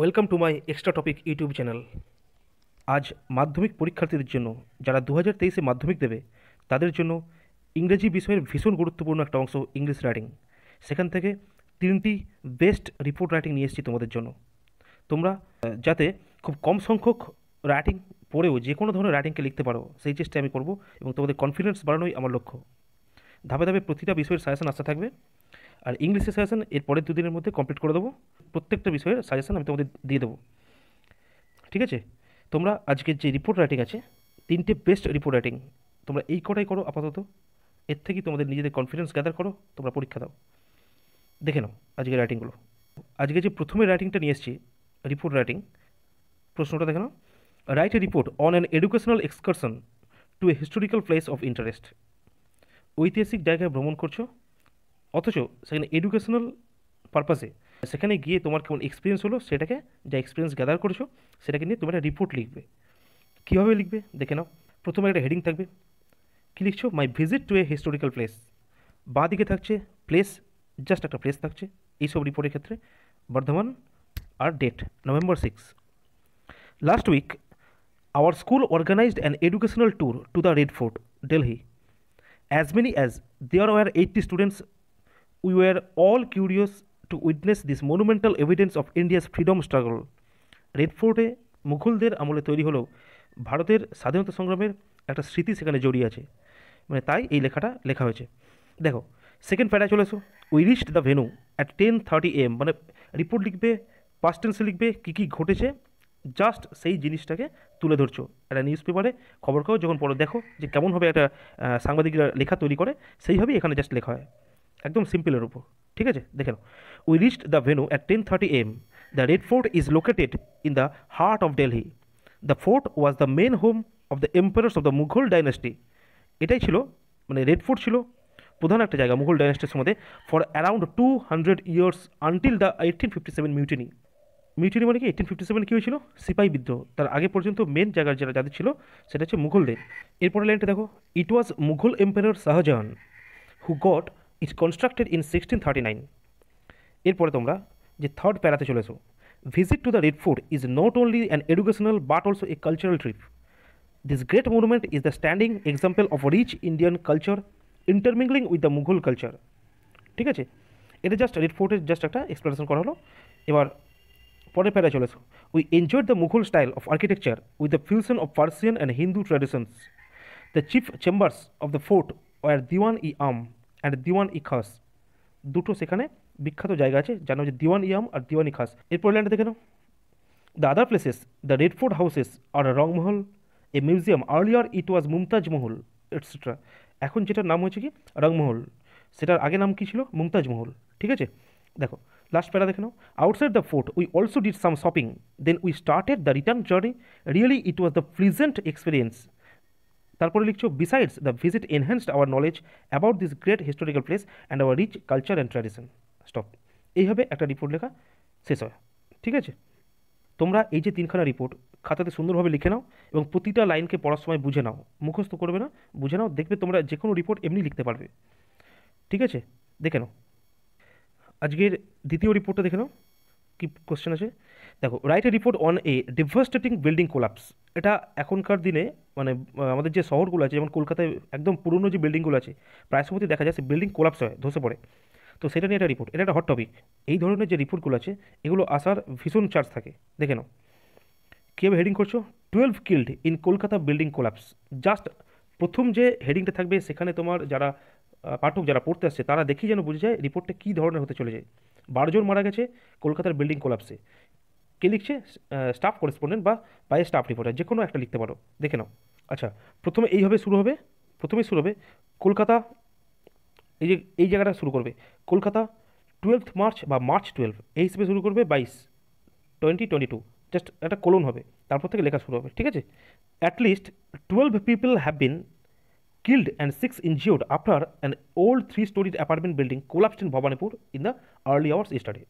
Welcome to my extra topic YouTube channel. আজ মাধ্যমিক পরীক্ষার্থীদের জন্য, যারা 2023-এ মাধ্যমিক দেবে, তাদের জন্য ইংরেজি বিষয়ের ভীষণ গুরুত্বপূর্ণ একটা অংশ ইংলিশ রাইটিং। সেখান থেকে 3টি বেস্ট রিপোর্ট রাইটিং নিয়ে এসেছি তোমাদের জন্য, তোমরা যাতে খুব কম সংখ্যক রাইটিং পড়েও যে কোনো ধরনের রাইটিংকে লিখতে পারো সেই চেষ্টা আমি করব, এবং তোমাদের কনফিডেন্স বাড়ানোই আমার লক্ষ্য। ধাপে ধাপে প্রতিটা বিষয়ের সাজেশন আসতে থাকবে, আর ইংলিশের সাজেশন এর পরের দুদিনের মধ্যে কমপ্লিট করে দেবো। প্রত্যেকটা বিষয়ের সাজেশন আমি তোমাদের দিয়ে দেবো, ঠিক আছে? তোমরা আজকের যে রিপোর্ট রাইটিং আছে, 3টে বেস্ট রিপোর্ট রাইটিং, তোমরা এই কটাই করো আপাতত। এর থেকেই তোমাদের নিজেদের কনফিডেন্স গ্যাদার করো, তোমরা পরীক্ষা দাও। দেখে নাও আজকের রাইটিংগুলো। আজকে যে প্রথমে রাইটিংটা নিয়ে এসেছি, রিপোর্ট রাইটিং, প্রশ্নটা দেখে নাও। Write a report on an educational excursion to a historical place of interest. ঐতিহাসিক জায়গায় ভ্রমণ করছো, অথচ সেখানে এডুকেশনাল পারপাসে সেখানে গিয়ে তোমার কেমন এক্সপিরিয়েন্স হলো, সেটাকে, যা এক্সপিরিয়েন্স গ্যাদার করেছো সেটাকে নিয়ে তোমার একটা রিপোর্ট লিখবে। কীভাবে লিখবে দেখে নাও। প্রথমে একটা হেডিং থাকবে, কী লিখছো? My visit to a historical place. বাঁ দিকে থাকছে প্লেস, জাস্ট একটা প্লেস থাকছে এইসব রিপোর্টের ক্ষেত্রে। বর্ধমান আর date November 6। Last week our school organised an educational tour to the Red Fort, Delhi. As many as there were 80 students. We were all curious to witness this monumental evidence of India's freedom struggle. Red ফোর্টে মুঘলদের আমলে তৈরি হলেও ভারতের স্বাধীনতা সংগ্রামের একটা স্মৃতি সেখানে জড়িয়ে আছে, মানে তাই এই লেখাটা লেখা হয়েছে। দেখো সেকেন্ড প্যারায় চলে এসো। We reached the venue at 10:30 AM, মানে রিপোর্ট লিখবে, পাস্ট টেন্সে লিখবে কী কী ঘটেছে, জাস্ট সেই জিনিসটাকে তুলে ধরছো। একটা নিউজ পেপারে খবর কাগজ যখন পড়ো, দেখো যে কেমনভাবে একটা সাংবাদিকরা লেখা তৈরি করে, সেইভাবেই এখানে জাস্ট লেখা হয়, একদম সিম্পলের উপর, ঠিক আছে? দেখে নাও। We reached the venue at 10:30 AM. The Red Fort is located in the heart of Delhi. The fort was the main home of the empires of the Mughal dynasty. এটাই ছিল, মানে রেড ফোর্ট ছিল প্রধান একটা জায়গা মুঘল ডাইনাস্টির মধ্যে, for around 200 years until the 1857 mutiny. Mutiny মানে কি? 1857 কী হয়েছিল? সিপাহী বিদ্রোহ। তার আগে পর্যন্ত মেন জায়গার যারা যাদের ছিল সেটা হচ্ছে মুঘলদের। এরপরে লাইনটা দেখো, it was Mughal empire Shahjahan who got its constructed in 1639। এরপরে তোমরা যে থার্ড প্যারাতে চলেছো, visit to the Red Fort is not only an educational but also a cultural trip. This great monument is the standing example of rich Indian culture intermingling with the Mughal culture, ঠিক আছে? এটা just Red ফোর্টের just একটা explanation করা হলো। এবার পরের প্যারায় চলেছো, we enjoyed the Mughal style of architecture with the fusion of Persian and Hindu traditions. The chief chambers of the fort were Diwan-i-Am and Diwan-i-Khas। দুটো সেখানে বিখ্যাত জায়গা আছে, জানো যে Diwan-i-Am আর Diwan-i-Khas। এরপর ল্যান্ডে দেখে নাও, the other places the Red Fort houses আর Rangmahal, a museum, earlier it was Mumtaz Mahal etcetera. এখন যেটার নাম হয়েছে কি? রংমহল, সেটার আগে নাম কী ছিল? মুমতাজ মহল, ঠিক আছে? দেখো লাস্ট প্যারা দেখে নাও, outside the fort we also did some shopping, then we started the return journey, really it was the pleasant experience. তারপরে লিখছো, besides the visit enhanced our knowledge about this great historical place and our rich culture and tradition. Stop. এইভাবে একটা report লেখা শেষ হয়, ঠিক আছে? তোমরা এই যে 3খানা রিপোর্ট খাতাতে সুন্দরভাবে লিখে নাও, এবং প্রতিটা লাইনকে পড়ার সময় বুঝে নাও, মুখস্থ করবে না, বুঝে নাও, দেখবে তোমরা যে কোনো রিপোর্ট এমনি লিখতে পারবে, ঠিক আছে? দেখে নাও আজকের দ্বিতীয় রিপোর্টটা, দেখে নাও কী কোশ্চেন আছে। দেখো, write a report on a devastating building collapse. এটা এখনকার দিনে, মানে আমাদের যে শহরগুলো আছে, যেমন কলকাতায় একদম পুরনো যে বিল্ডিংগুলো আছে, প্রায় সময় দেখা যায় সে বিল্ডিং কোলাপস হয়, ধসে পড়ে, তো সেটা নিয়ে একটা রিপোর্ট। এটা একটা হট টপিক। এই ধরনের যে রিপোর্টগুলো আছে এগুলো আসার ভীষণ চার্জ থাকে, দেখে নাও। কীভাবে হেডিং করছো? 12 killed in Kolkata building collapse. Just প্রথম যে হেডিংটা থাকবে সেখানে তোমার যারা পাঠক, যারা পড়তে আসছে, তারা দেখি যেন বুঝে যায় রিপোর্টটা কী ধরনের হতে চলে যায়। 12 জন মারা গেছে কলকাতার বিল্ডিং কোলাপসে। কে লিখছে? স্টাফ করেসপন্ডেন্ট বা স্টাফ রিপোর্টার, যে কোনো একটা লিখতে পারো, দেখে নাও। আচ্ছা প্রথমে এইভাবে শুরু হবে, প্রথমেই শুরু হবে কলকাতা, এই যে এই জায়গাটা শুরু করবে, কলকাতা 12th March বা March 12, এই হিসেবে শুরু করবে, 22, 2022, জাস্ট একটা কোলন হবে, তারপর থেকে লেখা শুরু হবে, ঠিক আছে? At least 12 people have been killed and 6 injured after an old 3-story apartment building collapsed in Bhabanipur in the early hours yesterday.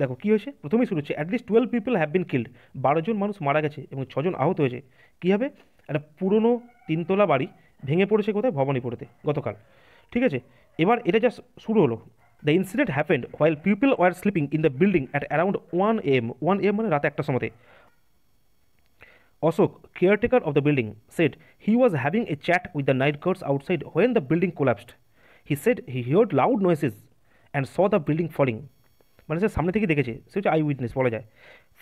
দেখো কী হয়েছে, প্রথমেই শুরু হচ্ছে at least 12 people have been killed, 12 জন মানুষ মারা গেছে এবং 6 জন আহত হয়েছে। কী হবে? একটা পুরনো 3তলা বাড়ি ভেঙে পড়েছে কোথায়? ভবানীপুরেতে গতকাল, ঠিক আছে? এবার এটা জাস্ট শুরু হলো, The incident happened while people were sleeping in the building at around 1 a.m. 1 a.m. মানে রাতে 1টার সময়তে। Ashok, caretaker of the building, said he was having a chat with the night guards outside when the building collapsed. He said he heard loud noises and saw the building falling. মানে সে সামনে থেকে দেখেছে, সেটা I witness বলা যায়।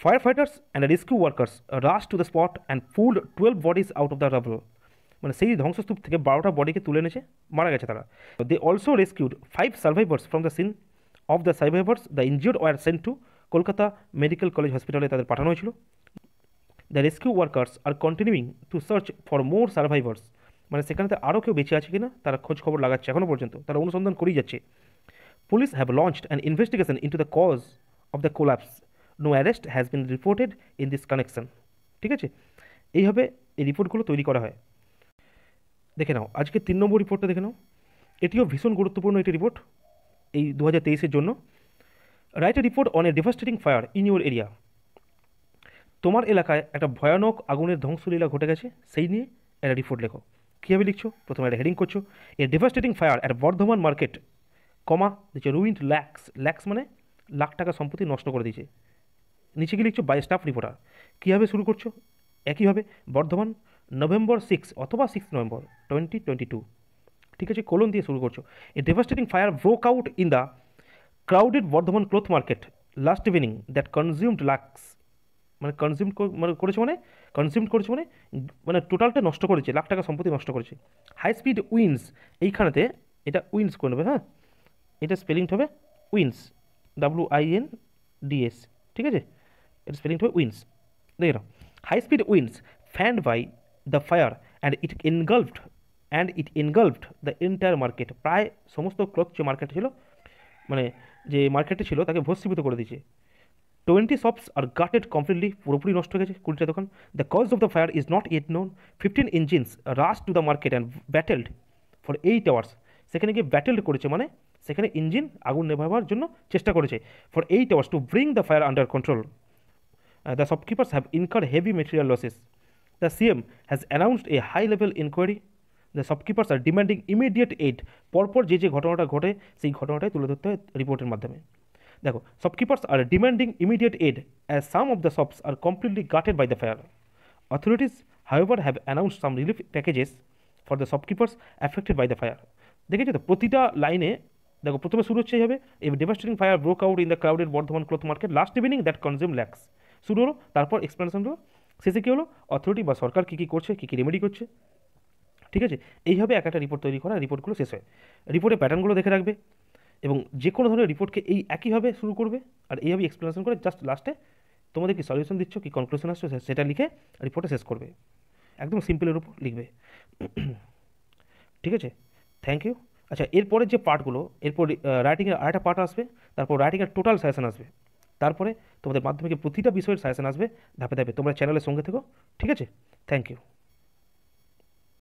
Firefighters and rescue workers rushed to the spot and pulled 12 bodies out of the rubble. মানে সেই ধ্বংসস্তূপ থেকে 12টা বডিকে তুলে এনেছে, মারা গেছে তারা। They also rescued 5 survivors from the scene. Of the survivors, the injured were sent to Kolkata Medical College Hospital এ তাদের পাঠানো হয়েছিল। The rescue workers are continuing to search for more survivors. মানে সেখানেতে আরও কেউ বেঁচে আছে কিনা তারা খোঁজ খবর লাগাচ্ছে এখনো পর্যন্ত, তারা অনুসন্ধান করেই যাচ্ছে। Police have launched an investigation into the cause of the collapse. No arrest has been reported in this connection. ঠিক আছে, এইভাবে এই রিপোর্টগুলো তৈরি করা হয়। দেখে নাও আজকে 3 নম্বর রিপোর্টটা দেখে নাও, এটিও ভীষণ গুরুত্বপূর্ণ একটি রিপোর্ট এই 2023-এর জন্য। Write a report on a devastating fire in your area. তোমার এলাকায় একটা ভয়ানক আগুনের ধ্বংসলীলা ঘটে গেছে, সেই নিয়ে একটা রিপোর্ট লেখো। কীভাবে লিখছো? প্রথমে একটা হেডিং করছো, a devastating fire at Bardhaman market, comma দিচ্ছে রুইন্ড ল্যাক্স, ল্যাক্স মানে লাখ টাকা সম্পত্তি নষ্ট করে দিয়েছে। নিচে গিয়ে লিখছো বাই স্টাফ রিপোর্টার। কীভাবে শুরু করছো? একইভাবে বর্ধমান November 6 অথবা 6 November 2022, ঠিক আছে, কোলন দিয়ে শুরু করছো। A devastating fire broke out in the crowded Bardhaman cloth market last evening that consumed lakhs, মানে কনজিউমড করেছে মানে টোটালটা নষ্ট করেছে, লাখ টাকা সম্পত্তি নষ্ট করেছে। হাই স্পিড উইন্ডস, এইখানেতে এটা উইন্ডস করে নেবে, হ্যাঁ এটা স্পেলিংটা হবে উইন্ডস, WINDS, ঠিক আছে, এটা স্পেলিংটা হবে উইন্ডস। দেখে নাও, high speed winds fanned by the fire and it engulfed the entire market. প্রায় সমস্ত ক্লথ যে মার্কেট ছিল, মানে যে মার্কেটে ছিল তাকে ভস্মীভূত করে দিয়েছে। 20 shops are gutted completely, পুরোপুরি নষ্ট হয়ে গেছে 20টা দোকান। The cause of the fire is not yet known. 15 engines rushed to the market and battled for 8 hours. সেখানে গিয়ে ব্যাটেলড করেছে, মানে সেখানে ইঞ্জিন আগুন নেভাবার জন্য চেষ্টা করেছে for 8 hours to bring the fire under control. The shopkeepers have incurred heavy material losses. The CM has announced a high-level inquiry. The shopkeepers are demanding immediate aid. পরপর যে ঘটনাটা ঘটে সেই ঘটনাটাই তুলে ধরতে হয় রিপোর্টের মাধ্যমে। দেখো, shopkeepers are demanding immediate aid as some of the shops are completely gutted by the fire. Authorities, however, have announced some relief packages for the shopkeepers affected by the fire. দেখেছো তো প্রতিটা লাইনে, দেখো প্রথমে শুরু হচ্ছে এইভাবে, a devastating fire broke out in the crowded Bordhaman cloth market last evening that consumed lakhs. শুরু হলো, তারপর এক্সপ্লেনেশন হলো, শেষে কী হলো, অথরিটি বা সরকার কী কী করছে, কী কী রেমেডি করছে। ঠিক আছে, এইভাবে এক একটা রিপোর্ট তৈরি করা, রিপোর্টগুলো শেষ হয়। রিপোর্টের প্যাটার্নগুলো দেখে রাখবে এবং যে কোনো ধরনের রিপোর্টকে এই একইভাবে শুরু করবে আর এইভাবে এক্সপ্লেনেশন করে জাস্ট লাস্টে তোমাদের কী সলিউশন দিচ্ছ, কী কনক্লুশন আসছে সেটা লিখে রিপোর্টে শেষ করবে। একদম সিম্পলের উপর লিখবে, ঠিক আছে, থ্যাংক ইউ। আচ্ছা, এরপরের যে পার্টগুলো, এরপর রাইটিংয়ের আরেকটা পার্ট আসবে, তারপর রাইটিংয়ের টোটাল সাজেশন আসবে, তারপরে তোমাদের মাধ্যমিকে প্রতিটা বিষয়ের সাজেশন আসবে ধাপে ধাপে। তোমরা চ্যানেলের সঙ্গে থেকো, ঠিক আছে, থ্যাংক ইউ।